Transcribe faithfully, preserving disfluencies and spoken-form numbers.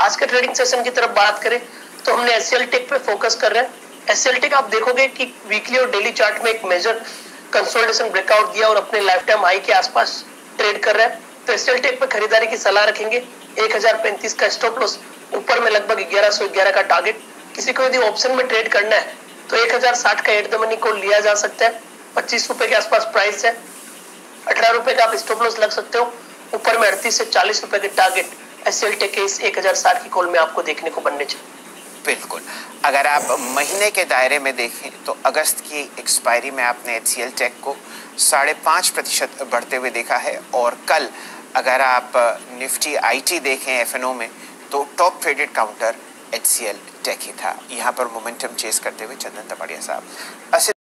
आज के trading session की तरफ बात करें तो हमने एसएल टेक पे फोकस कर रहे हैं। एसएल टेक आप देखोगे कि वीकली और डेली चार्ट में एक मेजर कंसोलिडेशन ब्रेकआउट दिया और अपने लाइफ टाइम हाई के आसपास ट्रेड कर रहा है। तो एसएल टेक पे खरीदारी की सलाह रखेंगे। एक हजार पैंतीस का स्टॉप लॉस, ऊपर में लगभग ग्यारह सौ ग्यारह का टारगेट। किसी को यदि ऑप्शन में ट्रेड करना है तो एक हजार साठ का एट द मनी को लिया जा सकता है। पच्चीस रुपए के आसपास प्राइस है, अठारह रुपए का आप स्टॉप लॉस लग सकते हो। ऊपर में अड़तीस से चालीस रुपए के टारगेट एसएल टेक के इस एक हजार साठ की कॉल में आपको देखने को बनने चाहिए। बिल्कुल, अगर आप महीने के दायरे में देखें तो अगस्त की एक्सपायरी में आपने एचसीएलटेक को साढ़े पाँच प्रतिशत बढ़ते हुए देखा है। और कल अगर आप निफ्टी आईटी देखें एफएनओ में तो टॉप ट्रेडेड काउंटर एचसीएलटेक ही था। यहाँ पर मोमेंटम चेस करते हुए चंदन तबाड़िया साहब